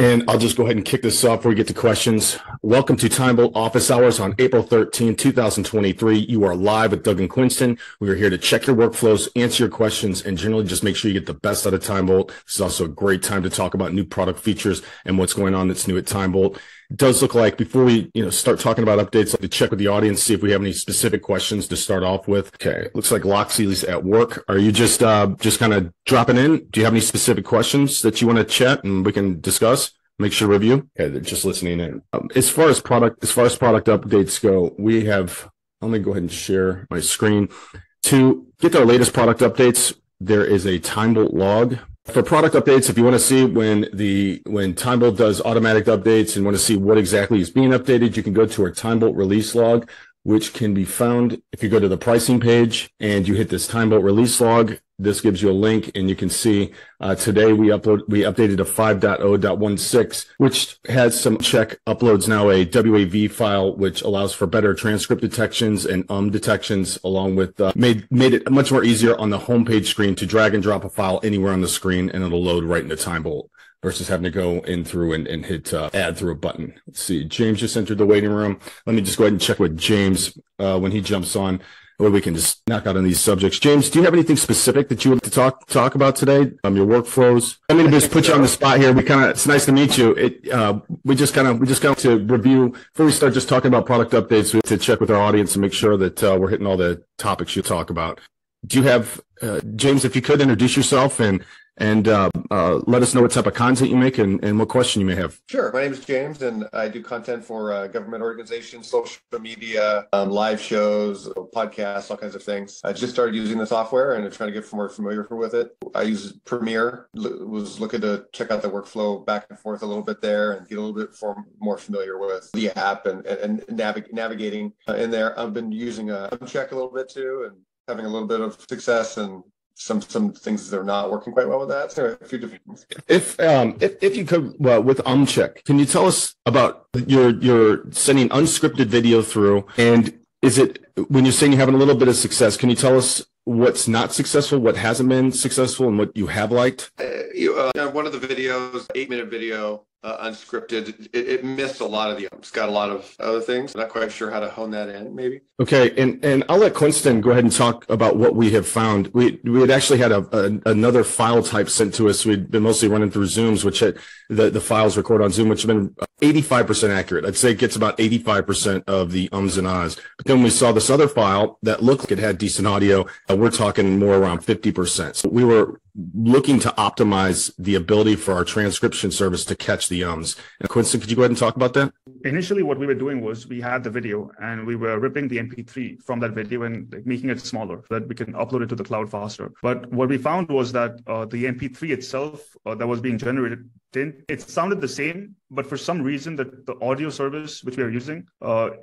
And I'll just go ahead and kick this off before we get to questions. Welcome to Timebolt Office Hours on April 13, 2023. You are live with Doug and Quinston. We are here to check your workflows, answer your questions, and generally just make sure you get the best out of Timebolt. This is also a great time to talk about new product features and what's going on that's new at Timebolt. It does look like before we start talking about updates, I'll check with the audience, see if we have any specific questions to start off with. Okay, looks like Loxie's at work. Are you just kind of dropping in? Do you have any specific questions that you want to chat and we can discuss? Make sure to review. Okay, they're just listening in. As far as product updates go, we have. Let me go ahead and share my screen to get our latest product updates. There is a Timebolt log for product updates. If you want to see when Timebolt does automatic updates and want to see what exactly is being updated, you can go to our Timebolt release log, which can be found if you go to the pricing page and you hit this Timebolt release log. This gives you a link, and you can see today we updated to 5.0.16, which has some check uploads now a WAV file, which allows for better transcript detections and detections, along with made it much more easier on the homepage screen to drag and drop a file anywhere on the screen, and it'll load right into Timebolt versus having to go in through and hit add through a button. Let's see, James just entered the waiting room. Let me just go ahead and check with James when he jumps on. Or we can just knock out on these subjects. James, do you have anything specific that you would like to talk about today? Your workflows. I mean, just put you on the spot here. It's nice to meet you. We just got to review before we start just talking about product updates. We have to check with our audience and make sure that we're hitting all the topics you talk about. Do you have James? If you could introduce yourself and let us know what type of content you make and what question you may have. Sure. My name is James, and I do content for government organizations, social media, live shows, podcasts, all kinds of things. I just started using the software and I'm trying to get more familiar with it. I use Premiere, was looking to check out the workflow back and forth a little bit there and get a little bit more familiar with the app and navigating in there. I've been using Umcheck a little bit too and having a little bit of success and some things that are not working quite well with that. So a few different. If you could, well, with Umcheck, can you tell us about your sending unscripted video through? And is it, when you're saying you're having a little bit of success, can you tell us what's not successful, what hasn't been successful, and what you have liked? One of the videos, 8-minute video, unscripted, it missed a lot of the umps, got a lot of other things. Not quite sure how to hone that in, maybe. Okay, and I'll let Quinston go ahead and talk about what we have found. We had actually had another file type sent to us. We'd been mostly running through Zooms, which the files record on Zoom, which have been 85% accurate. I'd say it gets about 85% of the ums and ahs. But then we saw this other file that looked like it had decent audio. We're talking more around 50%. So we were looking to optimize the ability for our transcription service to catch the ums. And Quinston, could you go ahead and talk about that? Initially, what we were doing was we had the video and we were ripping the MP3 from that video and making it smaller so that we can upload it to the cloud faster. But what we found was that the MP3 itself that was being generated, it sounded the same, but for some reason that the audio service which we are using,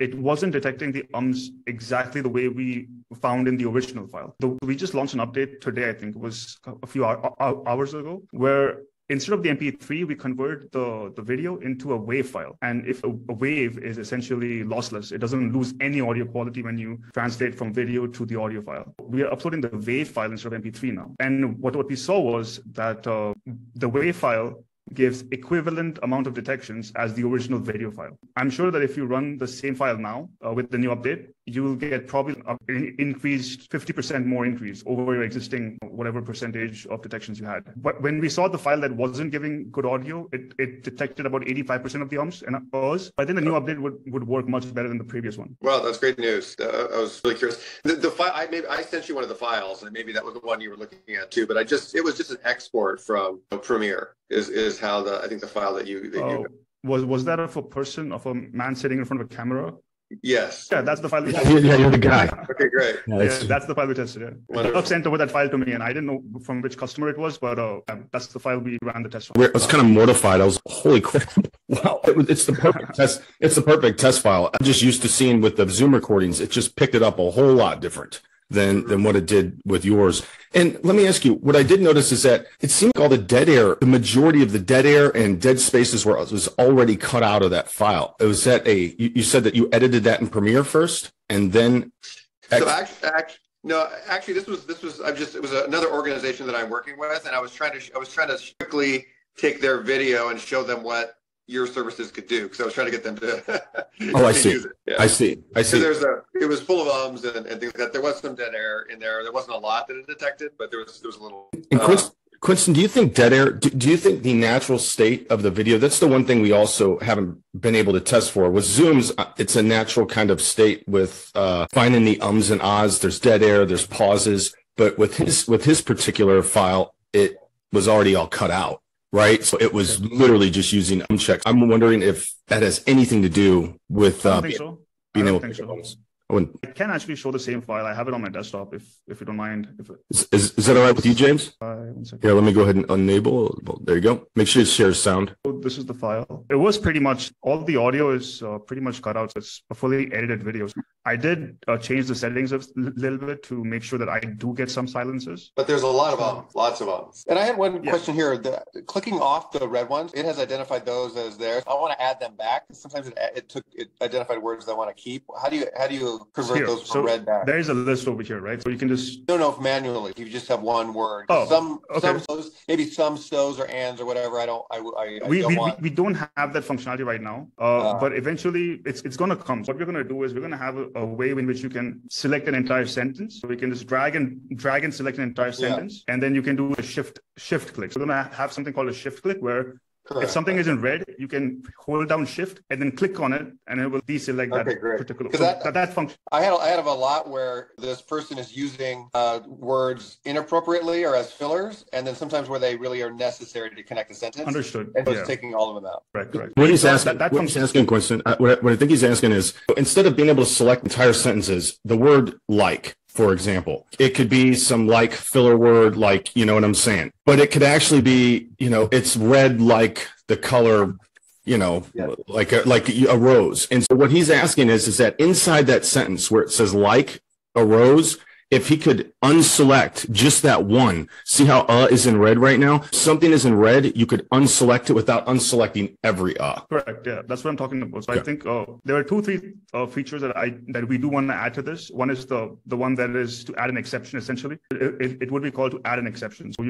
it wasn't detecting the ums exactly the way we found in the original file. We just launched an update today, I think it was a few hours ago, where instead of the MP3, we convert the video into a WAV file. And if a WAV is essentially lossless, it doesn't lose any audio quality when you translate from video to the audio file. We are uploading the WAV file instead of MP3 now. And what we saw was that the WAV file gives equivalent amount of detections as the original video file. I'm sure that if you run the same file now with the new update, you will get probably increased 50% more increase over your existing whatever percentage of detections you had. But when we saw the file that wasn't giving good audio, it detected about 85% of the ums and ahs. I think the new update would work much better than the previous one. Well, that's great news. I was really curious. The file, I sent you one of the files, and maybe that was the one you were looking at too. But it was just an export from Premiere. Is how I think the file that you was that of a person, of a man sitting in front of a camera? Yes. Yeah, that's the file. Yeah, you're the guy. Okay, great. Yeah, that's the file we tested. Yeah. Doug sent over that file to me, and I didn't know from which customer it was, but that's the file we ran the test on. I was kind of mortified. I was holy crap! Wow, it's the perfect test. It's the perfect test file. I'm just used to seeing with the Zoom recordings. It just picked it up a whole lot different than what it did with yours. And let me ask you, what I did notice is that it seemed like all the dead air, the majority of the dead air and dead spaces was already cut out of that file. It was that you said that you edited that in Premiere first and then. No, actually, this was another organization that I'm working with, and I was trying to quickly take their video and show them what your services could do, because I was trying to get them to. Oh, I see. Yeah. I see. So it was full of ums and things like that. There was some dead air in there. There wasn't a lot that it detected, but there was a little. And Quinton, do you think dead air? Do you think the natural state of the video? That's the one thing we also haven't been able to test for. With Zooms, it's a natural kind of state with finding the ums and ahs. There's dead air. There's pauses. But with his particular file, it was already all cut out. Right. So it was literally just using Umcheck. I'm wondering if that has anything to do with being able to show those. I can actually show the same file. I have it on my desktop if you don't mind. Is that all right with you, James? Yeah, let me go ahead and enable. There you go. Make sure you share sound. So this is the file. It was pretty much, all the audio is pretty much cut out. It's a fully edited video. I did change the settings a little bit to make sure that I do get some silences. But there's a lot of ums, lots of ums. And I had one question here. Clicking off the red ones, it has identified those as theirs. I want to add them back. Sometimes it identified words that I want to keep. How do you convert those from red back? There is a list over here, right? So you can just manually. You just have one word. Oh, some so's or ands or whatever. We don't have that functionality right now, but eventually it's going to come. So what we're going to do is we're going to have a way in which you can select an entire sentence. So we can just drag and select an entire sentence, and then you can do a shift click. So we're going to have something called a shift click where. Correct. If something is in red, you can hold down shift and then click on it, and it will deselect particular. So that function. I had a lot where this person is using words inappropriately or as fillers, and then sometimes where they really are necessary to connect a sentence. Understood. And just taking all of them out. Right. Correct. What he's asking, Quinton, what I think he's asking is, instead of being able to select entire sentences, the word like. For example, it could be some like filler word, like, you know what I'm saying, but it could actually be, it's red, like the color, like a rose. And so what he's asking is that inside that sentence where it says like a rose, if he could unselect just that one, see how is in red right now? Something is in red, you could unselect it without unselecting every Correct, yeah, that's what I'm talking about. So I think there are three features that we do want to add to this. One is the one that is to add an exception, essentially. It would be called to add an exception. So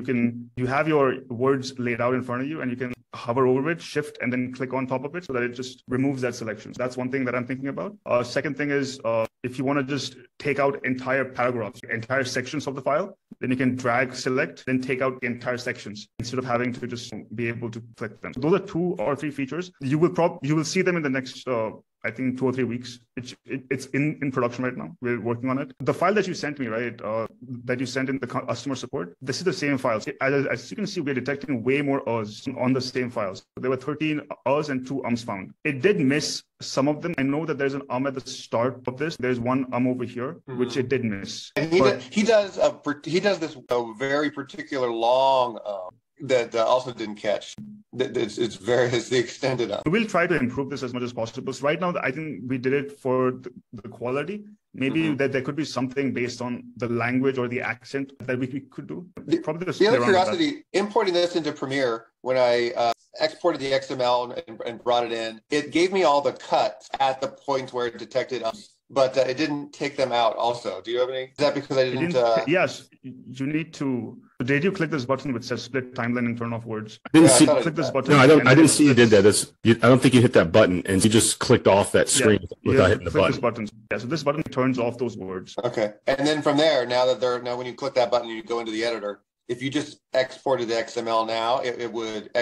you have your words laid out in front of you, and you can hover over it, shift, and then click on top of it so that it just removes that selection. So that's one thing that I'm thinking about. Second thing is if you want to just take out entire paragraphs, entire sections of the file, then you can drag, select, then take out entire sections instead of having to just be able to click them. So those are 2 or 3 features. You will see them in the next, I think, 2 or 3 weeks. It's in production right now. We're working on it. The file that you sent me, right, that you sent in the customer support, this is the same file. As you can see, we're detecting way more uhs on the same files. There were 13 uhs and 2 ums found. It did miss some of them. I know that there's an at the start of this. There's one over here, which it did miss. And he does this very particular long that also didn't catch. It's the extended up. We'll try to improve this as much as possible. So right now, I think we did it for the quality. Maybe that there could be something based on the language or the accent that we could do. Probably the other curiosity, importing this into Premiere, when I exported the XML and brought it in, it gave me all the cuts at the point where it detected ums. But it didn't take them out also. Do you have any? Is that because I didn't... Yes, you need to... Did you click this button which says split timeline and turn off words? I didn't see. Click this button. No, I didn't see you did that. I don't think you hit that button, and you just clicked off that screen without hitting the button. This button. Yeah, so this button turns off those words. Okay. And then from there, now when you click that button, you go into the editor. If you just exported the XML now, it would...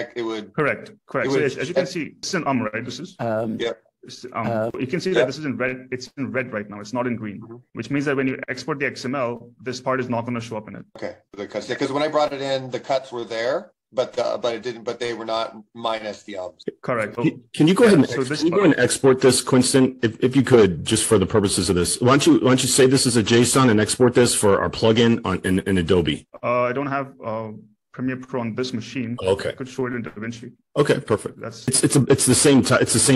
Correct. So as you can see, it's an right? This is... you can see that this is in red. It's in red right now. It's not in green, which means that when you export the XML, this part is not going to show up in it. Okay, because when I brought it in, the cuts were there, but they were not minus the ums. Correct. Can you go ahead and export this, Quinton, if you could, just for the purposes of this? Why don't you say this is a JSON and export this for our plugin in Adobe? I don't have Premiere Pro on this machine. Okay. I could show it in DaVinci. Okay, perfect. That's it's the same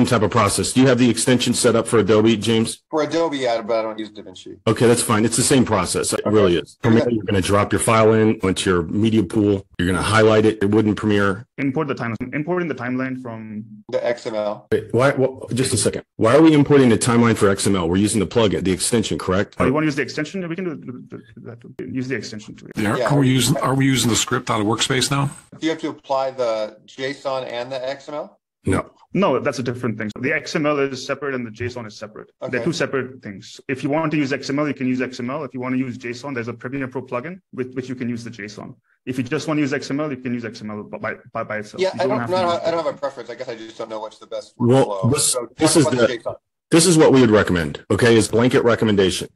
type of process. Do you have the extension set up for Adobe, James? For Adobe, yeah, but I don't use DaVinci. Okay, that's fine. It's the same process. It really is. Premiere, you're going to drop your file in into your media pool. You're going to highlight it. It wouldn't Premiere. Import the timeline. Importing the timeline from the XML. Wait, why? Well, just a second. Why are we importing the timeline for XML? We're using the plugin, the extension, correct? Oh, you want to use the extension? We can do that. Use the extension to it. Yeah. Are we using the script out of Workspace now? Do you have to apply the JSON and the XML? No, that's a different thing. The XML is separate and the JSON is separate. Okay. They're two separate things. If you want to use XML, you can use XML. If you want to use JSON, there's a Premiere Pro plugin with which you can use the JSON. If you just want to use XML, you can use XML by itself. Yeah, I don't have a preference. I guess I just don't know what's the best workflow. This is what we would recommend, okay, is blanket recommendation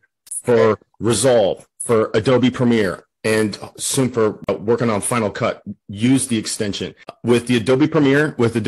for Resolve, for Adobe Premiere, and soon for working on Final Cut. Use the extension. With the Adobe Premiere, with the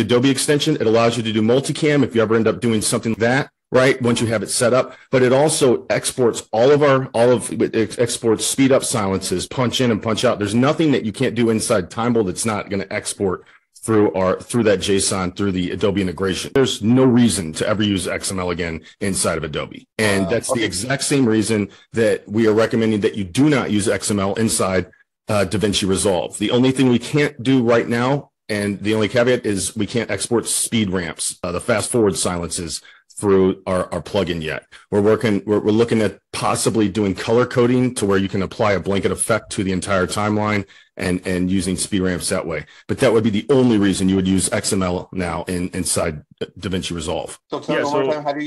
Adobe extension, it allows you to do multicam if you ever end up doing something like that, right? Once you have it set up, but it also exports it exports speed up silences, punch in and punch out. There's nothing that you can't do inside Timble that's not going to export through that JSON, through the Adobe integration. There's no reason to ever use XML again inside of Adobe. And that's the exact same reason that we are recommending that you do not use XML inside DaVinci Resolve. The only thing we can't do right now, and the only caveat, is we can't export speed ramps, the fast-forward silences, through our plugin yet. We're looking at possibly doing color coding to where you can apply a blanket effect to the entire timeline and using speed ramps that way. But that would be the only reason you would use XML now inside DaVinci Resolve. So tell me one more time, how do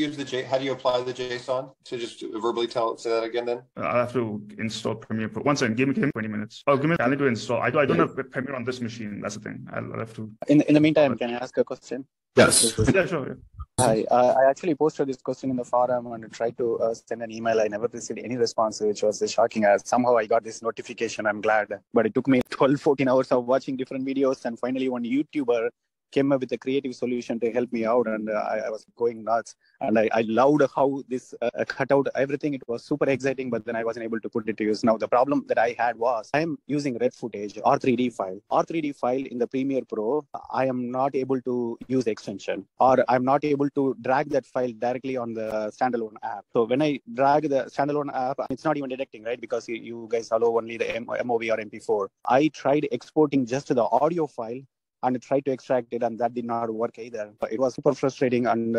you apply the JSON? So just verbally say that again then? I'll have to install Premiere. One second, give me 20 minutes. Oh, give me time to install. I don't have Premiere on this machine. That's the thing. I'll have to. In the meantime, can I ask a question? Yes. Yeah, sure. Yeah. Hi, I actually posted this question in the forum and tried to send an email. I never received any response, which was shocking. Somehow I got this notification. I'm glad. But it took me 12, 14 hours of watching different videos. And finally, one YouTuber came up with a creative solution to help me out. And I was going nuts. And I loved how this cut out everything. It was super exciting, but then I wasn't able to put it to use. Now, the problem that I had was I'm using RED footage, R3D file. R3D file in the Premiere Pro, I am not able to use extension, or I'm not able to drag that file directly on the standalone app. So when I drag the standalone app, it's not even detecting, right? Because you guys allow only the MOV or MP4. I tried exporting just the audio file and tried to extract it, and that did not work either. But it was super frustrating, and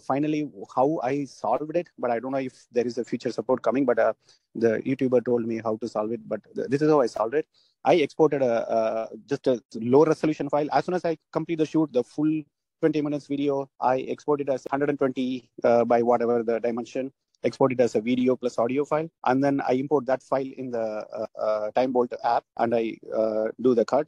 finally how I solved it, but I don't know if there is a future support coming, but the YouTuber told me how to solve it, but this is how I solved it. I exported just a low resolution file. As soon as I complete the shoot, the full 20 minutes video, I export it as 120 by whatever the dimension, export it as a video plus audio file, and then I import that file in the Timebolt app, and I do the cut,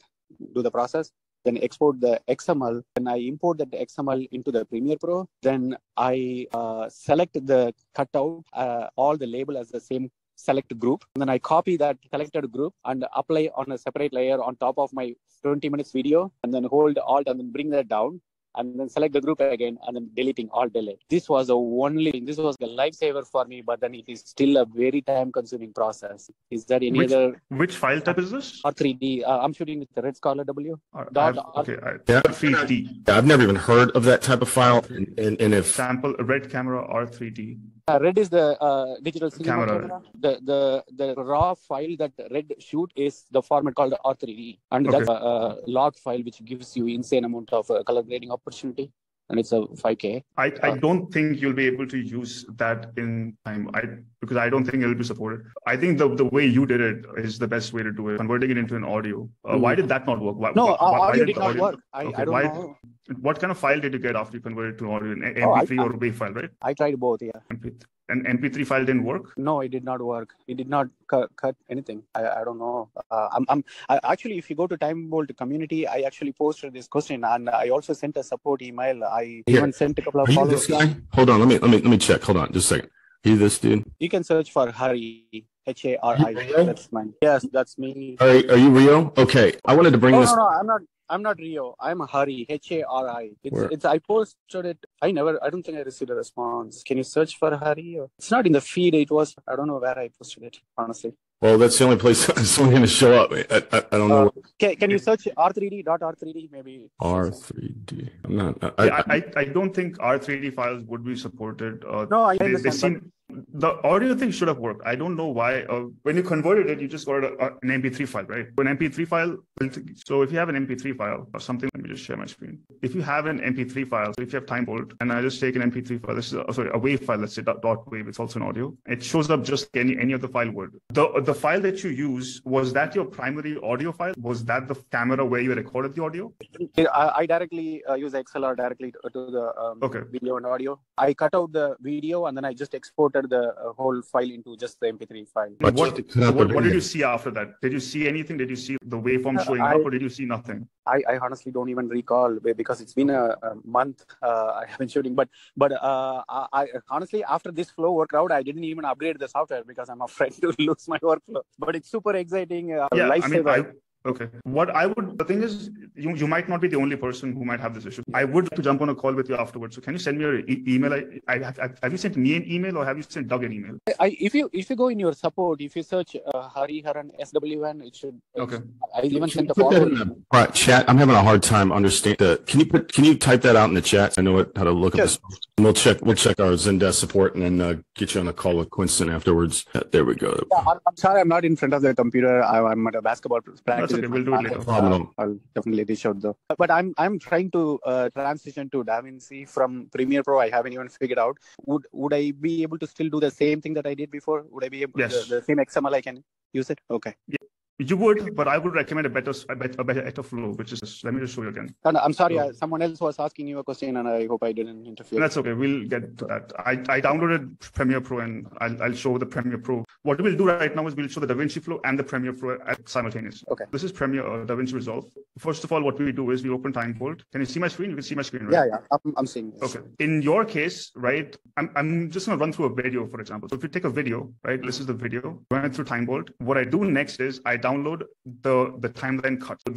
do the process, then export the XML, and I import that XML into the Premiere Pro. Then I select the cutout, all the label as the same select group. And then I copy that selected group and apply on a separate layer on top of my 20 minutes video, and then hold Alt and then bring that down, and then select the group again, and then deleting all delete. This was the only thing. This was the lifesaver for me, but then it is still a very time-consuming process. Is there any other... Which file type is this? R3D. I'm shooting with the Red Scarlet W. R3D. I've never even heard of that type of file. And if... Sample Red Camera R3D. Red is the digital cinema camera. The raw file that Red shoot is the format called R3D. And that's a log file which gives you insane amount of color grading opportunity. And it's a 5K. I don't think you'll be able to use that in time, because I don't think it'll be supported. I think the way you did it is the best way to do it, converting it into an audio. Why did that not work? Why did audio not work? I don't know. What kind of file did you get after you converted to audio? An MP3 or WAV file, right? I tried both, yeah. An MP3 file didn't work? No, it did not work. It did not cut anything. I don't know. Actually, if you go to Timebolt community, I actually posted this question, and I also sent a support email. I even sent a couple of followers. Hold on, let me check. Hold on, just a second. Are you this dude? You can search for Hari. H-A-R-I. That's mine. Yes, that's me. Are you Rio? Okay, I wanted to bring this. No, I'm not. I'm not Rio. I'm Hari. H-A-R-I. I posted it. I don't think I received a response. Can you search for Hari? It's not in the feed. I don't know where I posted it, honestly. Well, that's the only place that's going to show up. I don't know. Can you search R3D.R3D maybe? R3D. I'm not. I don't think R3D files would be supported. No, I understand. The audio thing should have worked. I don't know why. When you converted it, you just got an MP3 file, right? An MP3 file. So if you have an MP3 file or something, let me just share my screen. If you have an MP3 file, so if you have time bolt, and I just take an MP3 file, this is a wave file, let's say .wave, it's also an audio. It shows up just any of the file word. The file that you use, was that your primary audio file? Was that the camera where you recorded the audio? I directly use XLR directly to the video and audio. I cut out the video and then I just exported the whole file into just the MP3 file. What did you see after that? Did you see anything? Did you see the waveform showing up, or did you see nothing? I honestly don't even recall, because it's been a month I haven't shooting. But I honestly, after this flow workout, I didn't even upgrade the software because I'm afraid to lose my workflow. But it's super exciting. The thing is, you might not be the only person who might have this issue. I would like to jump on a call with you afterwards. So can you send me your email? Have you sent me an email, or have you sent Doug an email? If you go in your support, if you search Hari Haran SWN, it should. I even sent a form. Right, chat. I'm having a hard time understanding that. Can you type that out in the chat? I know how to look at this. We'll check our Zendesk support and then get you on a call with Quinston afterwards. There we go. Yeah, I'm sorry, I'm not in front of the computer. I'm at a basketball practice. Okay, we'll do it later. I'll definitely reach out though. But I'm trying to transition to DaVinci from Premiere Pro. I haven't even figured out. Would I be able to still do the same thing that I did before? Would I be able? Yes. The same XML I can use it? Okay. Yeah. You would, but I would recommend a better flow, which is, let me just show you again. No, I'm sorry, someone else was asking you a question, and I hope I didn't interfere. That's okay. We'll get to that. I downloaded Premiere Pro, and I'll show the Premiere Pro. What we'll do right now is we'll show the DaVinci flow and the Premiere Pro simultaneously. Okay. This is Premiere DaVinci Resolve. First of all, what we do is we open Time Bolt. Can you see my screen? You can see my screen, right? Yeah. I'm seeing this. Okay. In your case, right? I'm just gonna run through a video, for example. So if you take a video, right? This is the video. Run it through Time Bolt. What I do next is I download the timeline cut. So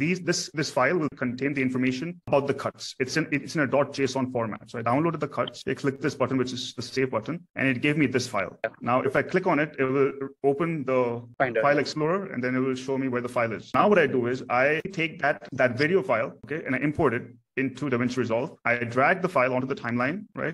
this file will contain the information about the cuts. It's in a .json format. So I downloaded the cuts. I click this button, which is the save button, and it gave me this file. Yeah. Now, if I click on it, it will open the file explorer, and then it will show me where the file is. Now, what I do is I take that video file, and I import it into DaVinci Resolve. I drag the file onto the timeline, right?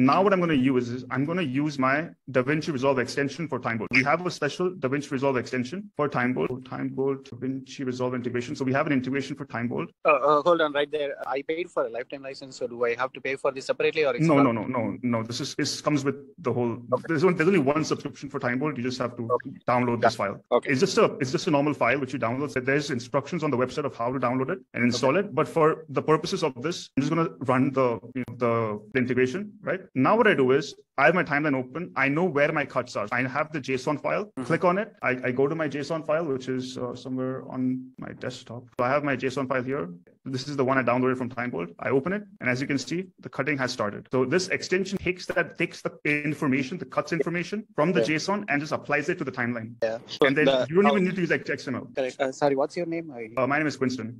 Now what I'm going to use is I'm going to use my DaVinci Resolve extension for Timebolt. We have a special DaVinci Resolve extension for Timebolt. Timebolt, DaVinci Resolve integration. So we have an integration for Timebolt. Hold on right there. I paid for a lifetime license, so do I have to pay for this separately? Or No. This comes with the whole... Okay. There's only one subscription for Timebolt. You just have to download this file. Okay. It's just a normal file which you download. So there's instructions on the website of how to download it and install it. But for the purposes of this, I'm just going to run the integration, right? Now what I do is I have my timeline open. I know where my cuts are. I have the JSON file. Mm-hmm. Click on it. I go to my JSON file, which is somewhere on my desktop. So I have my JSON file here. This is the one I downloaded from Timebolt. I open it, and as you can see, the cutting has started. So this extension takes the information, the cuts information from the JSON and just applies it to the timeline. Yeah. So and then you don't even need to use XML. Correct. Sorry, what's your name? My name is Quinston.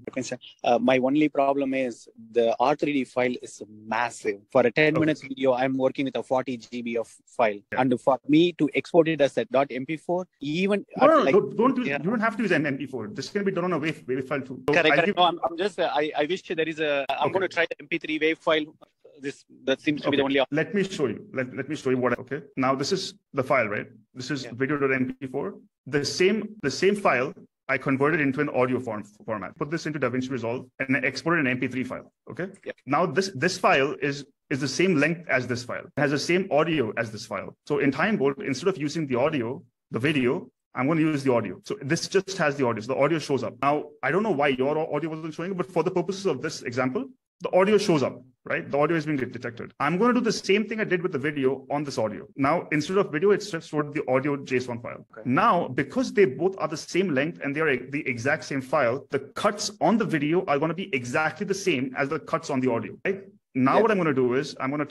My only problem is the R3D file is massive. For a 10-minute video, I'm working with a 40 GB of file, and for me to export it as a .mp4, you don't have to use an MP4. This can be done on a wave file too. So correct. I wish there is a. I'm going to try the MP3 wave file. That seems to be the only option. Let me show you. Let me show you what. Okay. Now this is the file, right? This is video.mp4. The same file I converted into an audio format. Put this into DaVinci Resolve and I exported an MP3 file. Okay. Yeah. Now this file is the same length as this file. It has the same audio as this file. So in Timebolt, instead of using the video, I'm going to use the audio. So this just has the audio. So the audio shows up. Now, I don't know why your audio wasn't showing up, but for the purposes of this example, the audio shows up, right? The audio is being detected. I'm going to do the same thing I did with the video on this audio. Now, instead of video, it's just stored the audio JSON file. Okay. Now, because they both are the same length and they are the exact same file, the cuts on the video are going to be exactly the same as the cuts on the audio, right? Now what I'm going to do is I'm not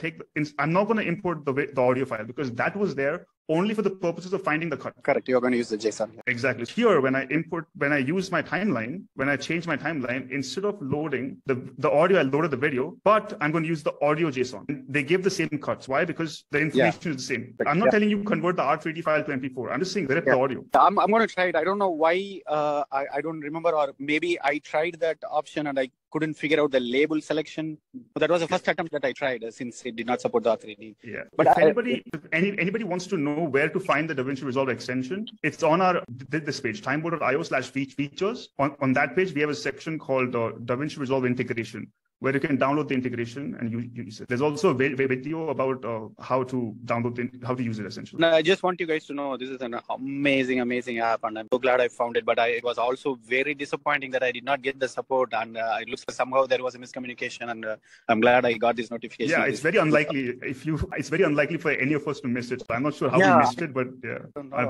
going to import the audio file because that was there only for the purposes of finding the cut. Correct. You're going to use the JSON. Exactly. Here, when I use my timeline, when I change my timeline, instead of loading the audio, I loaded the video, but I'm going to use the audio JSON. They give the same cuts. Why? Because the information is the same. But I'm not telling you convert the R3D file to MP4. I'm just saying rip the audio. I'm going to try it. I don't know why I don't remember, or maybe I tried that option and I couldn't figure out the label selection. But that was the first attempt that I tried since it did not support the R3D. Yeah. But if anybody wants to know where to find the DaVinci Resolve extension, it's on our this page, timeboard.io/features. On that page, we have a section called DaVinci Resolve integration, where you can download the integration and use it. There's also a video about how to download it, how to use it essentially. No, I just want you guys to know this is an amazing, amazing app, and I'm so glad I found it. But it was also very disappointing that I did not get the support, and it looks like somehow there was a miscommunication. And I'm glad I got this notification. Yeah, it's very unlikely It's very unlikely for any of us to miss it. So I'm not sure how we missed it, but yeah,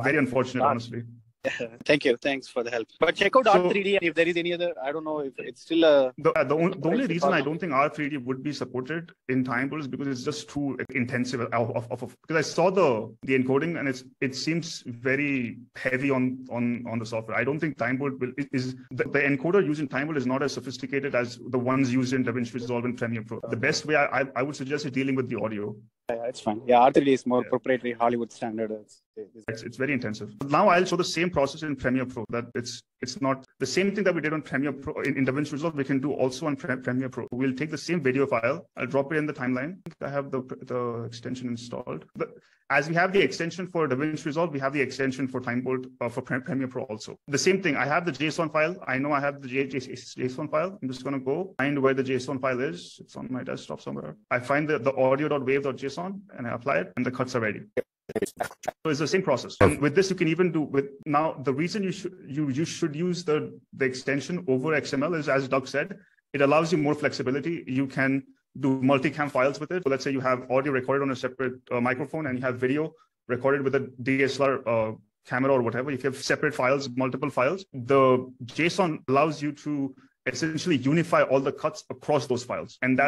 very unfortunate, honestly. Thank you. Thanks for the help. But check out R3D, and if there is any other, I don't know if it's still a... The only reason I don't think R3D would be supported in Timeboard is because it's just too intensive. Because I saw the encoding, and it seems very heavy on the software. I don't think Timeboard the encoder used in Timeboard is not as sophisticated as the ones used in DaVinci Resolve and Premiere Pro. The best way I would suggest is dealing with the audio. Yeah, it's fine. Yeah, R3D is more proprietary Hollywood standard. It's very intensive. Now I'll show the same process in Premiere Pro. That it's not the same thing that we did on Premiere Pro in DaVinci Resolve. We can do also on Premiere Pro. We'll take the same video file. I'll drop it in the timeline. I have the extension installed. But as we have the extension for DaVinci Resolve, we have the extension for Timeboard for Premiere Pro also. The same thing. I have the JSON file. I know I have the JSON file. I'm just gonna go find where the JSON file is. It's on my desktop somewhere. I find the audio.wave.json. And I apply it, and the cuts are ready. So it's the same process. And with this, you can even do with now. The reason you should use the extension over XML is, as Doug said, it allows you more flexibility. You can do multicam files with it. So let's say you have audio recorded on a separate microphone, and you have video recorded with a DSLR camera or whatever. If you have separate files, multiple files, the JSON allows you to essentially unify all the cuts across those files. And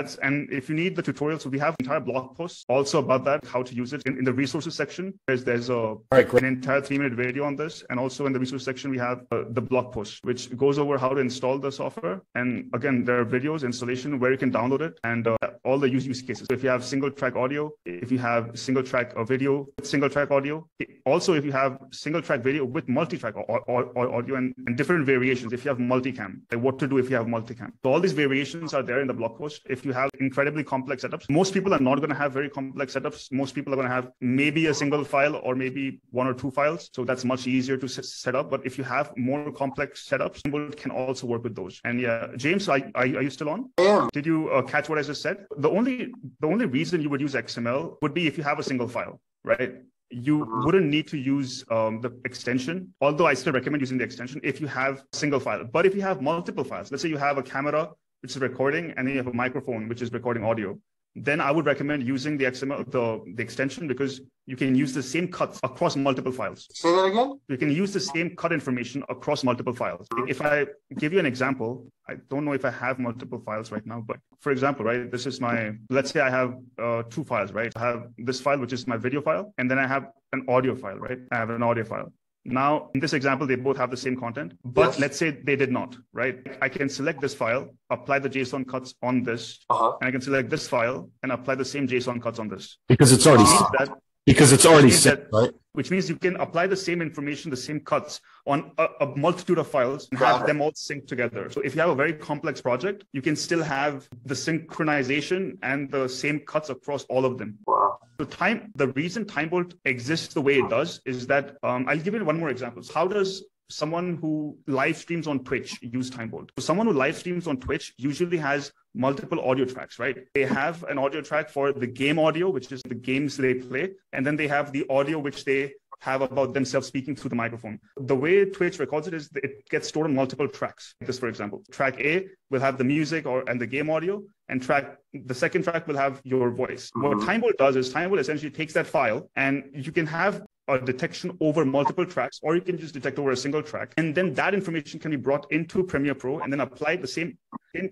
if you need the tutorial, so we have entire blog posts also about that, how to use it in the resources section. There's an entire 3-minute video on this. And also in the resource section, we have the blog post, which goes over how to install the software. And again, there are videos, installation, where you can download it, and all the use cases. So if you have single track audio, if you have single track video, single track audio. Also, if you have single track video with multi-track audio and different variations, if you have multicam, like what to do if you have multicam. So all these variations are there in the blog post. If you have incredibly complex setups, most people are not going to have very complex setups. Most people are going to have maybe a single file or maybe 1 or 2 files. So that's much easier to set up. But if you have more complex setups, people can also work with those. And yeah, James, are you still on? Yeah. Did you catch what I just said? The only reason you would use XML would be if you have a single file, right? You wouldn't need to use the extension, although I still recommend using the extension if you have a single file. But if you have multiple files, let's say you have a camera, which is recording, and then you have a microphone, which is recording audio, then I would recommend using the XML, the extension, because you can use the same cuts across multiple files. Say that again? You can use the same cut information across multiple files. If I give you an example, I don't know if I have multiple files right now, but for example, right, this is my, let's say I have 2 files, right? I have this file, which is my video file, and then I have an audio file, right? I have an audio file. Now, in this example, they both have the same content, but let's say they did not, right? I can select this file, apply the JSON cuts on this, and I can select this file and apply the same JSON cuts on this. Because it's already set, right? Which means you can apply the same information, the same cuts on a multitude of files and have them all sync together. So if you have a very complex project, you can still have the synchronization and the same cuts across all of them. Wow. The reason Timeboard exists the way it does is that, I'll give you one more example. How does someone who live streams on Twitch use Timeboard? So someone who live streams on Twitch usually has multiple audio tracks, right? They have an audio track for the game audio, which is the games they play. And then they have the audio, which they have about themselves speaking through the microphone. The way Twitch records it is it gets stored on multiple tracks. This, for example, track A will have the music and the game audio, and the second track will have your voice. What Timeboard does is Timeboard essentially takes that file, and you can have a detection over multiple tracks, or you can just detect over a single track. And then that information can be brought into Premiere Pro and then applied. The same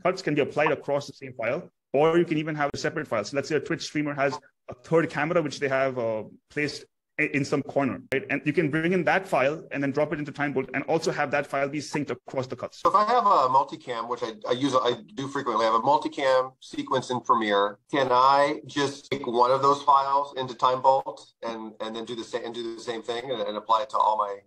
cuts can be applied across the same file, or you can even have a separate file. So let's say a Twitch streamer has a third camera, which they have placed in some corner, right? And you can bring in that file and then drop it into Timebolt and also have that file be synced across the cuts. So if I have a multicam, which I do frequently, I have a multicam sequence in Premiere, can I just take one of those files into Timebolt and then do the same thing and apply it to all my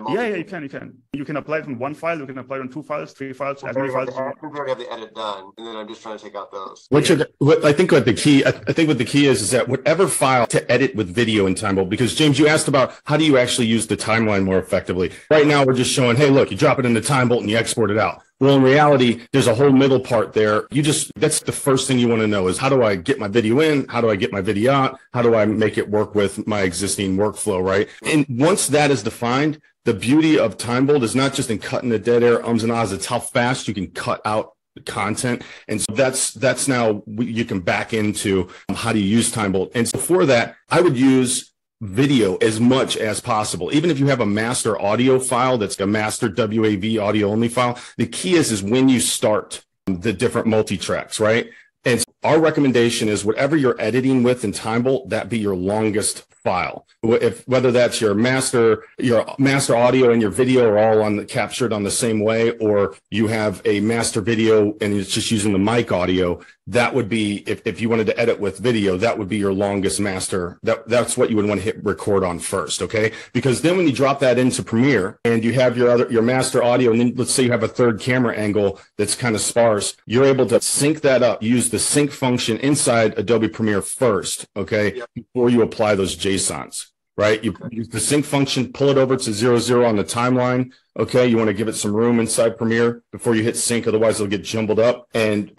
multicam? Yeah, you can. You can apply it on one file, you can apply it on two files, three files, as many files. I already have the edit done, and then I'm just trying to take out those. I think what the key is that whatever file to edit with video in Timebolt, because James, you asked about how do you actually use the timeline more effectively. Right now, we're just showing, hey, look, you drop it into Timebolt and you export it out. Well, in reality, there's a whole middle part there. That's the first thing you want to know is, how do I get my video in? How do I get my video out? How do I make it work with my existing workflow, right? And once that is defined, the beauty of Timebolt is not just in cutting the dead air, ums and ahs, it's how fast you can cut out the content. And so that's now you can back into how do you use Timebolt. And so for that, I would use video as much as possible. Even if you have a master audio file that's a master WAV audio only file, the key is when you start the different multi-tracks, right? And so our recommendation is whatever you're editing with in Timebolt, that be your longest file. Whether that's your master audio and your video are all captured on the same way, or you have a master video and it's just using the mic audio, that would be, if you wanted to edit with video, that would be your longest master. That's what you would want to hit record on first, okay? Because then when you drop that into Premiere and you have your master audio, and then let's say you have a third camera angle that's kind of sparse, you're able to sync that up, use the sync function inside Adobe Premiere first, okay? Yep. Before you apply those JSONs, right? You use the sync function, pull it over to 0, 0 on the timeline. Okay, you want to give it some room inside Premiere before you hit sync, otherwise it'll get jumbled up. And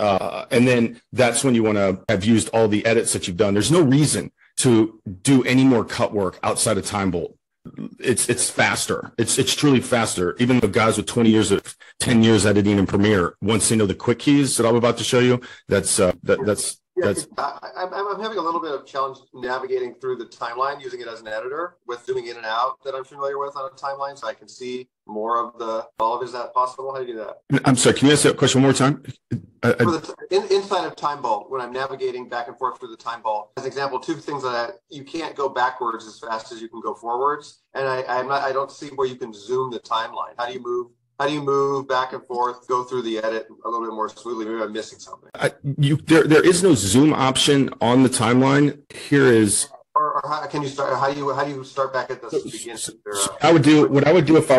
then that's when you want to have used all the edits that you've done. There's no reason to do any more cut work outside of Timebolt. It's faster. It's truly faster. Even the guys with 10 years editing in Premiere, once they know the quick keys that I'm about to show you, that's. Yeah, I'm having a little bit of challenge navigating through the timeline using it as an editor with zooming in and out that I'm familiar with on a timeline, so I can see more of all of it. Is that possible? How do you do that? I'm sorry, can you ask that question one more time? Inside of Timebolt, when I'm navigating back and forth through the Timebolt, as an example, two things that you can't go backwards as fast as you can go forwards, and I don't see where you can zoom the timeline. How do you move back and forth, go through the edit a little bit more smoothly? Maybe I'm missing something. There is no zoom option on the timeline. Here is. Or how can you start? How do you start back at the beginning? What I would do if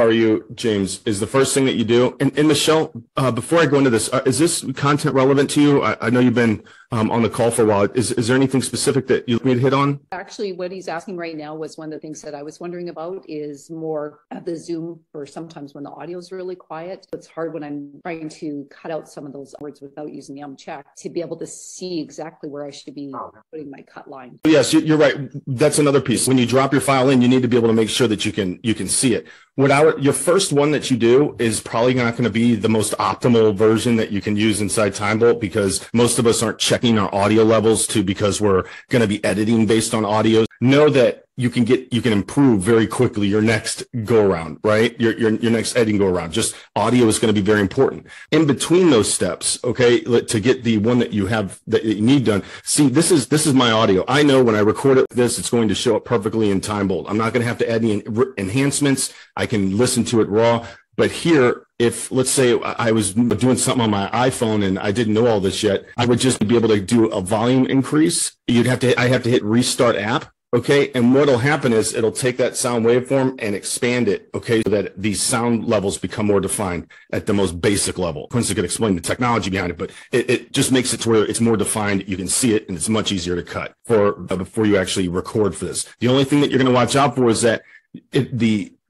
I were you, James, is the first thing that you do. And Michelle, before I go into this, is this content relevant to you? I know you've been on the call for a while. Is there anything specific that you'd like me to hit on? Actually, what he's asking right now was one of the things that I was wondering about is more of the zoom for sometimes when the audio is really quiet. It's hard when I'm trying to cut out some of those words without using the Umcheck to be able to see exactly where I should be putting my cut line. Yes, you're right. That's another piece. When you drop your file in, you need to be able to make sure that you can see it. Your first one that you do is probably not going to be the most optimal version that you can use inside Timebolt, because most of us aren't checking our audio levels because we're going to be editing based on audio. Know that you can improve very quickly your next go around, right? Your next editing go around. Just audio is going to be very important. In between those steps, okay, to get the one that you have that you need done. See, this is my audio. I know when I record this, it's going to show up perfectly in Timebolt. I'm not going to have to add any enhancements. I can listen to it raw. But here, if let's say I was doing something on my iPhone and I didn't know all this yet, I would just be able to do a volume increase. I have to hit restart app. Okay, and what'll happen is it'll take that sound waveform and expand it, okay, so that these sound levels become more defined at the most basic level. Quincy could explain the technology behind it, but it just makes it to where it's more defined, you can see it, and it's much easier to cut before you actually record for this. The only thing that you're going to watch out for is that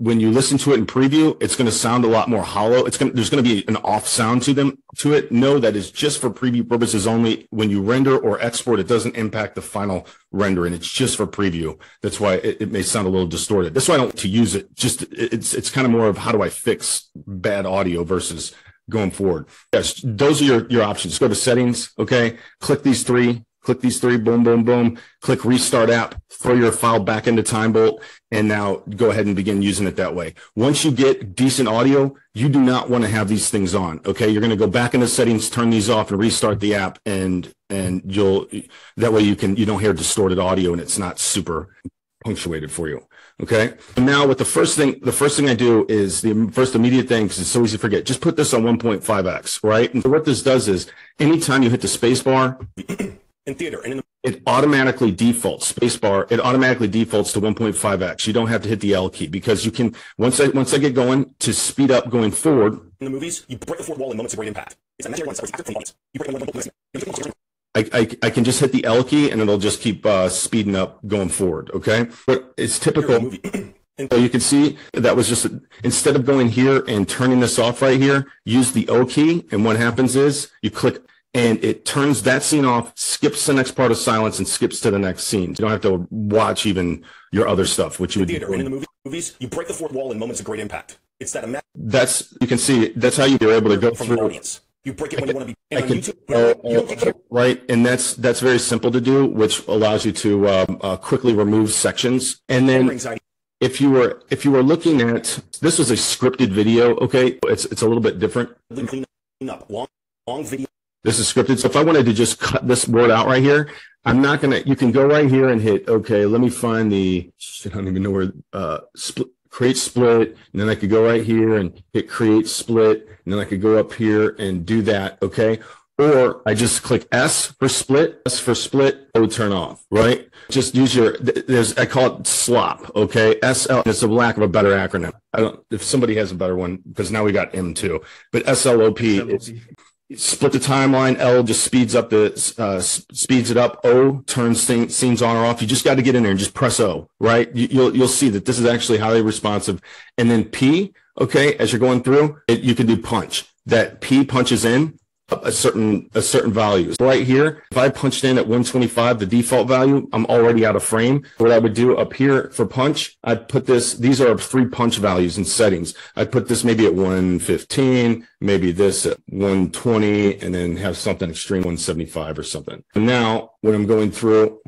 when you listen to it in preview, it's going to sound a lot more hollow. There's going to be an off sound to it. No, that is just for preview purposes only. When you render or export, it doesn't impact the final render, and it's just for preview. That's why it may sound a little distorted. That's why I don't like to use it. Just it's kind of more of how do I fix bad audio versus going forward. Yes, those are your options. Go to settings. Okay, click these three. Click these three, boom, boom, boom, click restart app, throw your file back into Timebolt, and now go ahead and begin using it that way. Once you get decent audio, you do not want to have these things on, okay? You're going to go back into settings, turn these off, and restart the app, and you'll, that way you don't hear distorted audio, and it's not super punctuated for you. Okay. Now with the first thing I do is the first immediate thing, because it's so easy to forget, just put this on 1.5x, right? And so what this does is anytime you hit the space bar in theater, and it automatically defaults spacebar. It automatically defaults to 1.5x. You don't have to hit the L key, because you can, once I get going to speed up going forward in the movies, you break the fourth wall in moments of great impact. It's a necessary one, so it's active from the audience. You break one. I can just hit the L key and it'll just keep speeding up going forward. Okay. But it's typical. So you can see that was just, instead of going here and turning this off right here, use the O key. And what happens is you click and it turns that scene off, skips the next part of silence, and skips to the next scene. You don't have to watch even your other stuff, which you would do. In the movies, you break the fourth wall in moments of great impact. It's that. That's, you can see, that's how you're able to go from through. Audience. You break it when you want to be. And on YouTube, right, and that's very simple to do, which allows you to quickly remove sections. And then if you were looking at, this was a scripted video. Okay, it's a little bit different. Clean up long video. This is scripted. So if I wanted to just cut this word out right here, I'm not going to, you can go right here and hit, okay, let me find the, I don't even know where, create split. And then I could go right here and hit create split. And then I could go up here and do that. Okay. Or I just click S for split, O turn off, right? Just use your, I call it SLOP. Okay. SL, it's a lack of a better acronym. I don't, if somebody has a better one, because now we got M2, but SLOP is. Split the timeline. L just speeds up the speeds it up. O turns scenes on or off. You just got to get in there and just press O, right? You'll see that this is actually highly responsive. And then P, okay, as you're going through, you can do punch. That P punches in a certain value. Right here, if I punched in at 125, the default value, I'm already out of frame. What I would do up here for punch, I'd put this, these are 3 punch values and settings. I'd put this maybe at 115, maybe this at 120, and then have something extreme 175 or something. And now when I'm going through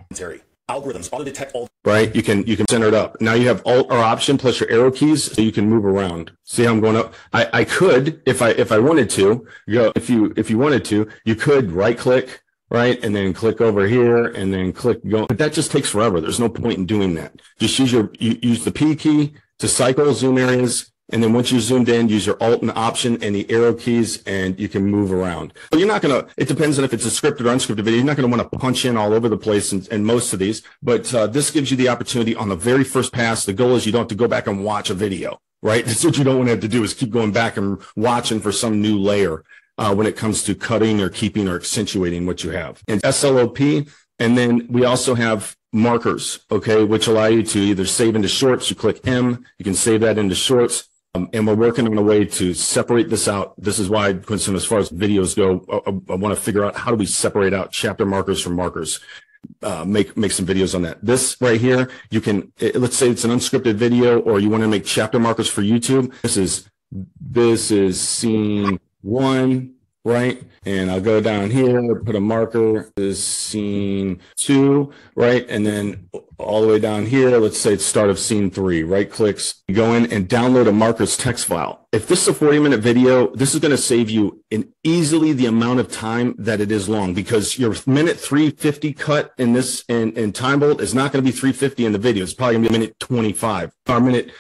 algorithms, auto detect all, right? You can center it up. Now you have alt or option plus your arrow keys, so you can move around. See how I'm going up? I could, if I wanted to, go, if you wanted to, you could right click, right? And then click over here and then click go. But that just takes forever. There's no point in doing that. Just use the P key to cycle, zoom areas. And then once you're zoomed in, use your alt and option and the arrow keys, and you can move around. But you're not going to, it depends on if it's a scripted or unscripted video, you're not going to want to punch in all over the place in most of these. But this gives you the opportunity on the very first pass. The goal is you don't have to go back and watch a video, right? That's what you don't want to have to do, is keep going back and watching for some new layer when it comes to cutting or keeping or accentuating what you have. And SLOP, and then we also have markers, okay, which allow you to either save into shorts. You click M, you can save that into shorts. And we're working on a way to separate this out. This is why, Quinton, as far as videos go, I want to figure out how do we separate out chapter markers from markers. Make some videos on that. This right here, you can, let's say it's an unscripted video, or you want to make chapter markers for YouTube. This is scene 1, right? And I'll go down here, put a marker. This is scene 2, right? And then all the way down here, let's say it's start of scene 3, right clicks, go in and download a markers text file. If this is a 40-minute video, this is going to save you in easily the amount of time that it is long, because your minute 350 cut in this in time bolt is not going to be 350 in the video. It's probably going to be minute 25 or minute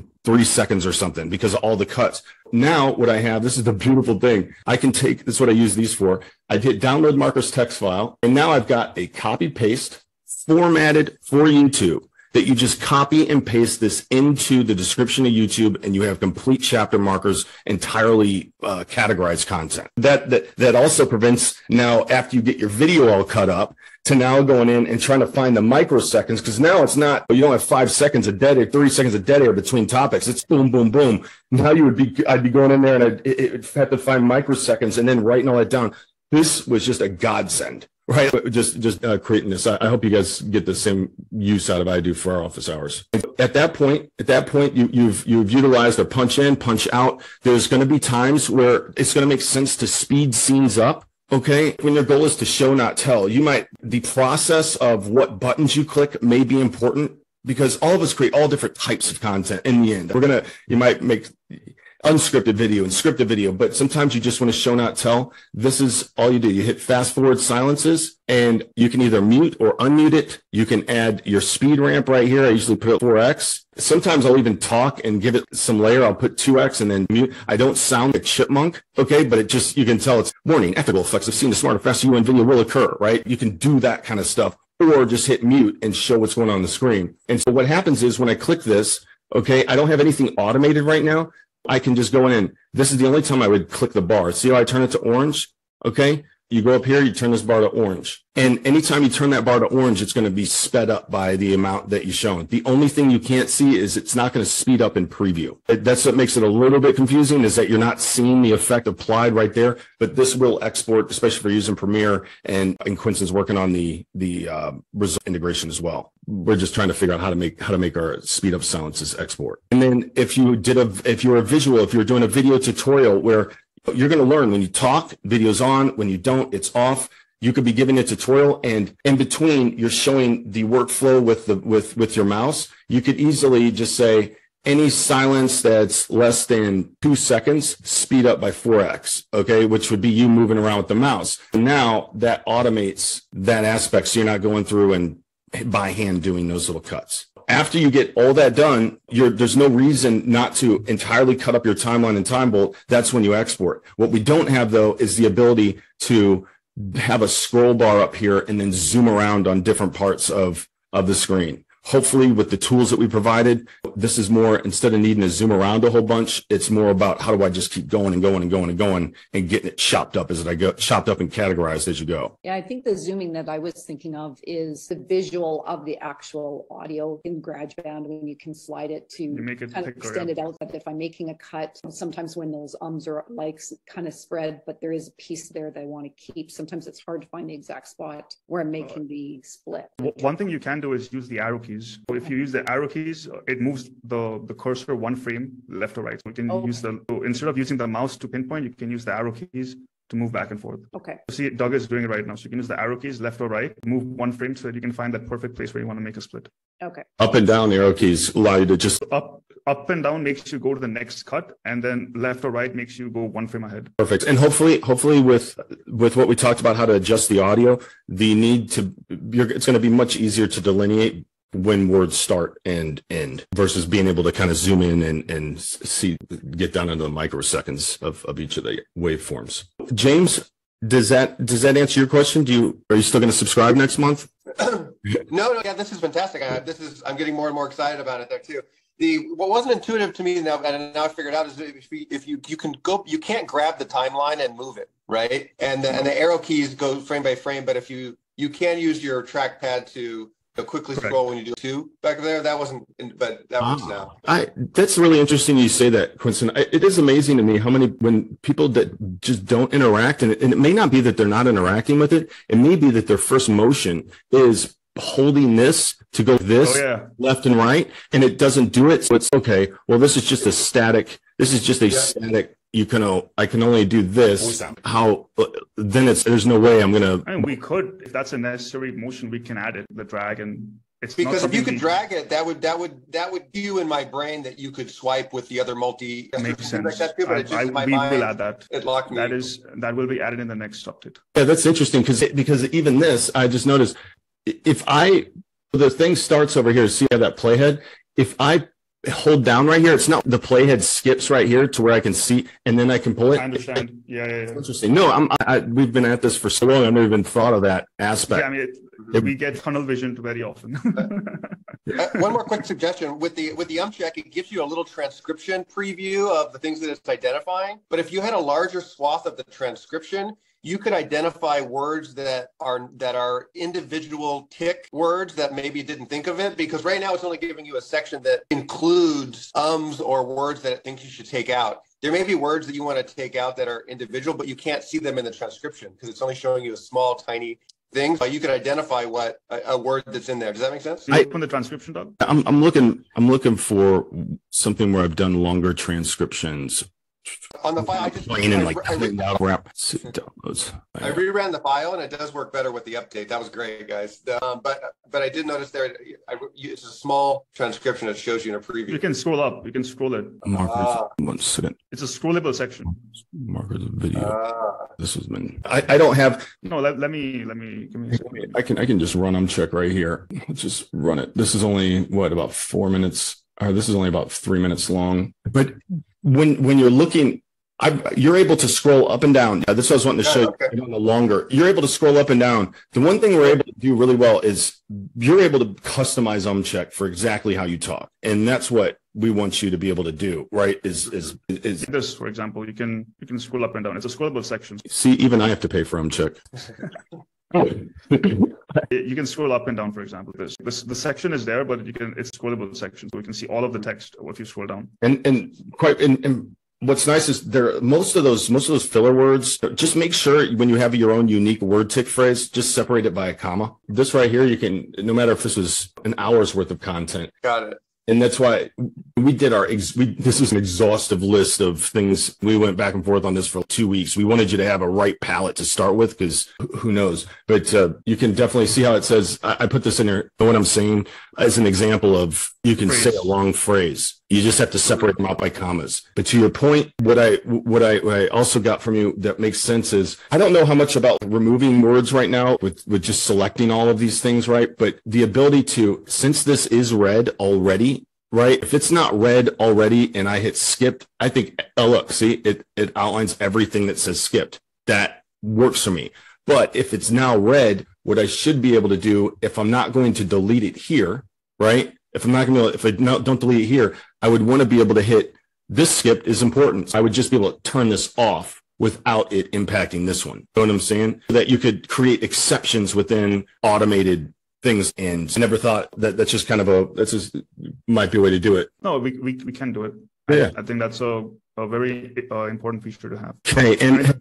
and 3 seconds or something, because of all the cuts. Now what I have, this is the beautiful thing. I can take, this is what I use these for. I hit download markers text file, and now I've got a copy paste formatted for YouTube that you just copy and paste this into the description of YouTube, and you have complete chapter markers, entirely categorized content. That also prevents, now after you get your video all cut up, to now going in and trying to find the microseconds, because now it's not, you don't have 5 seconds of dead air, 30 seconds of dead air between topics. It's boom, boom, boom. Now you would be, I'd be going in there and I'd have to find microseconds and then writing all that down. This was just a godsend. Right, just creating this. I hope you guys get the same use out of I do for our office hours. At that point, you've utilized a punch in, punch out. There's going to be times where it's going to make sense to speed scenes up. Okay, when your goal is to show not tell, you might, the process of what buttons you click may be important, because all of us create all different types of content. In the end, you might make. unscripted video and scripted video, but sometimes you just want to show, not tell. This is all you do. You hit fast forward silences and you can either mute or unmute it. You can add your speed ramp right here. I usually put it 4x. Sometimes I'll even talk and give it some layer. I'll put 2x and then mute. I don't sound like chipmunk. Okay. But it just, you can tell it's warning, ethical effects of seeing the smarter, faster you and video will occur, right? You can do that kind of stuff, or just hit mute and show what's going on the screen. And so what happens is when I click this, okay, I don't have anything automated right now. I can just go in and this is the only time I would click the bar. See how I turn it to orange? Okay. You go up here, you turn this bar to orange. And anytime you turn that bar to orange, it's going to be sped up by the amount that you're showing. The only thing you can't see is it's not going to speed up in preview. That's what makes it a little bit confusing, is that you're not seeing the effect applied right there. But this will export, especially for using Premiere. And Quinton's working on the Resolve integration as well. We're just trying to figure out how to make our speed up silences export. And then if you were doing a video tutorial where you're going to learn when you talk, video's on, when you don't, it's off. You could be giving a tutorial and in between you're showing the workflow with your mouse. You could easily just say any silence that's less than 2 seconds, speed up by 4x, okay, which would be you moving around with the mouse. And now that automates that aspect, so you're not going through and by hand doing those little cuts. After you get all that done, there's no reason not to entirely cut up your timeline and time bolt. That's when you export. What we don't have, though, is the ability to have a scroll bar up here and then zoom around on different parts of the screen. Hopefully, with the tools that we provided, this is more, instead of needing to zoom around a whole bunch, it's more about how do I just keep going and going and going and going and getting it chopped up as I go, chopped up and categorized as you go. Yeah, I think the zooming that I was thinking of is the visual of the actual audio in GarageBand when you can slide it to kind of extend it out. But if I'm making a cut, sometimes when those ums or likes kind of spread, but there is a piece there that I want to keep. Sometimes it's hard to find the exact spot where I'm making the split. One thing you can do is use the arrow key. So if you use the arrow keys, it moves the cursor one frame left or right. So you can so instead of using the mouse to pinpoint, you can use the arrow keys to move back and forth. Okay. See, Doug is doing it right now. So you can use the arrow keys left or right, move one frame so that you can find that perfect place where you want to make a split. Okay. Up and down arrow keys allow you to just up and down makes you go to the next cut, and then left or right makes you go one frame ahead. Perfect. And hopefully with what we talked about, how to adjust the audio, it's going to be much easier to delineate when words start and end versus being able to kind of zoom in and see, get down into the microseconds of each of the waveforms. James, does that answer your question? Are you still going to subscribe next month? No, yeah, this is fantastic. I'm getting more and more excited about it there too. What wasn't intuitive to me now I figured out is you can't grab the timeline and move it, right? And the arrow keys go frame by frame, but if you can use your trackpad to quickly scroll when you do two back there. That wasn't, but that works now. That's really interesting you say that, Quinton. It is amazing to me how many, when people that just don't interact, and it may not be that they're not interacting with it. It may be that their first motion is holding this to go left and right, and it doesn't do it. So it's okay. Well, this is just a static. This is just a static. I can only do this. How then? There's no way I'm gonna. I mean, we could, if that's a necessary motion, we can add it, the drag, and it's because if you could drag it, that would cue in my brain that you could swipe with the other multi. Makes sense. Like that too, but we will add that. It locked me. That will be added in the next update. Yeah, that's interesting because even this, I just noticed the thing starts over here. See how that playhead? If I hold down right here, it's not the playhead skips right here to where I can see, and then I can pull it. I understand. Yeah. That's interesting. No, we've been at this for so long. I've never even thought of that aspect. Yeah, I mean, we get tunnel vision very often. One more quick suggestion with the Umcheck, it gives you a little transcription preview of the things that it's identifying. But if you had a larger swath of the transcription, you could identify words that are individual tick words that maybe didn't think of it, because right now it's only giving you a section that includes ums or words that it thinks you should take out. There may be words that you want to take out that are individual, but you can't see them in the transcription because it's only showing you a small, tiny thing. So you could identify what a word that's in there. Does that make sense? Can you open the transcription, Doug? I'm looking for something where I've done longer transcriptions On the file, I reran the file and it does work better with the update. That was great, guys. But I did notice there, it's a small transcription that shows you in a preview. You can scroll up. You can scroll it. Markers. 1 second. It's a scrollable section. Markers video. This has been. I don't have. No, let me. Give me a second. I can just run Umcheck right here. Let's just run it. This is only what, about 4 minutes. This is only about 3 minutes long. But when you're looking, you're able to scroll up and down. This was wanting to show you on the longer. You're able to scroll up and down. The one thing we're able to do really well is you're able to customize Umcheck for exactly how you talk, and that's what we want you to be able to do, right? Is this, for example, you can scroll up and down. It's a scrollable section. See, even I have to pay for Umcheck. You can scroll up and down, for example. The section is there, but it's scrollable section, so you can see all of the text if you scroll down. And what's nice is most of those filler words. Just make sure when you have your own unique word tick phrase, just separate it by a comma. This right here, you can, no matter if this was an hour's worth of content. Got it. And that's why we did this is an exhaustive list of things. We went back and forth on this for 2 weeks. We wanted you to have a right palette to start with, because who knows? But you can definitely see how it says, I put this in here, what I'm saying as an example of, you can say a long phrase. You just have to separate them out by commas. But to your point, what I also got from you that makes sense is, I don't know how much about removing words right now with just selecting all of these things, right? But the ability to, since this is red already, right? If it's not red already and I hit skip, I think, oh, look, see, it outlines everything that says skipped. That works for me. But if it's now red, what I should be able to do, if I'm not going to delete it here, right? If I'm not going to, don't delete it here, I would want to be able to hit this skip is important. So I would just be able to turn this off without it impacting this one. You know what I'm saying? So that you could create exceptions within automated things. And I never thought that that's just might be a way to do it. No, we can do it. Yeah. I think that's a very important feature to have. Okay, and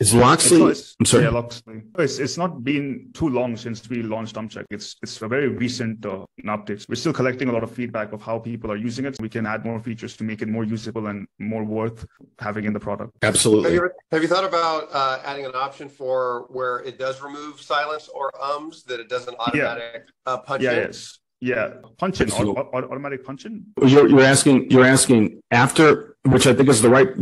is Loxley? I'm sorry. Yeah, Loxley. It's not been too long since we launched Umcheck. It's a very recent update. We're still collecting a lot of feedback of how people are using it. We can add more features to make it more usable and more worth having in the product. Absolutely. Have you thought about adding an option for where it does remove silence or ums, that it doesn't automatically punch in? Yes. Yeah, punch-in, automatic punch-in. You're asking after, which I think is the right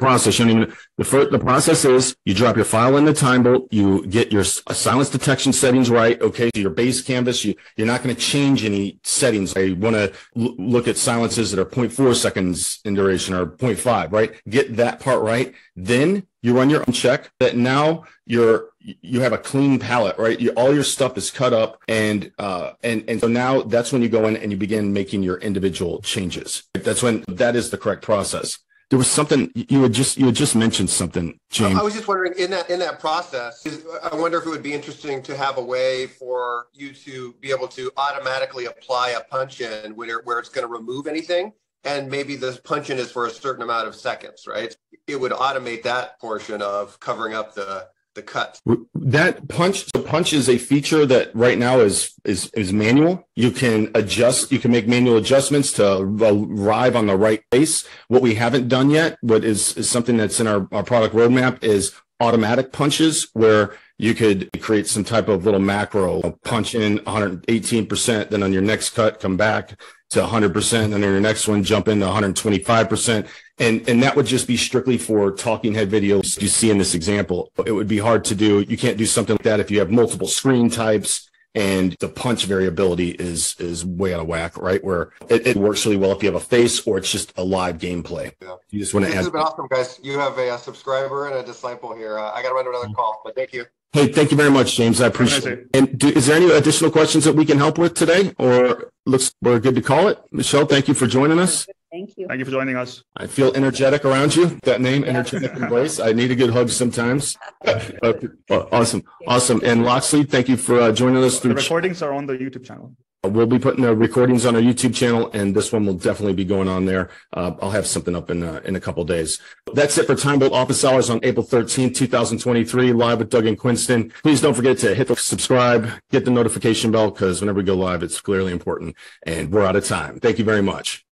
process. I mean, the process is you drop your file in the time bolt, you get your silence detection settings right. Okay, so your base canvas, you're not going to change any settings. I want to look at silences that are 0.4 seconds in duration or 0.5, right? Get that part right. Then you run your Umcheck. That now you have a clean palette, right? All your stuff is cut up, and so now that's when you go in and you begin making your individual changes. That's when that is the correct process. There was something you had just mentioned something, James. I was just wondering in that process, I wonder if it would be interesting to have a way for you to be able to automatically apply a punch in where it's going to remove anything. And maybe this punch in is for a certain amount of seconds, right? It would automate that portion of covering up the cut. That punch is a feature that right now is manual. You can adjust. You can make manual adjustments to arrive on the right place. What we haven't done yet, what is something that's in our product roadmap, is automatic punches, where you could create some type of little macro, punch in 118%, then on your next cut, come back to 100%, and then your next one jump into 125%. And that would just be strictly for talking head videos you see in this example. It would be hard to do. You can't do something like that if you have multiple screen types, and the punch variability is way out of whack, right? Where it works really well if you have a face or it's just a live gameplay. Yeah. You just want to add. This has been awesome, guys. You have a subscriber and a disciple here. I got to run to another call, but thank you. Hey, thank you very much, James. I appreciate it. And is there any additional questions that we can help with today, or looks we're good to call it? Michelle, thank you for joining us. Thank you. Thank you for joining us. I feel energetic around you. That name, Energetic Embrace. I need a good hug sometimes. Awesome. Awesome. And Loxley, thank you for joining us. The recordings are on the YouTube channel. We'll be putting the recordings on our YouTube channel, and this one will definitely be going on there. I'll have something up in a couple of days. That's it for Timebolt Office Hours on April 13th, 2023, live with Doug and Quinston. Please don't forget to hit the subscribe, get the notification bell, because whenever we go live, it's clearly important, and we're out of time. Thank you very much.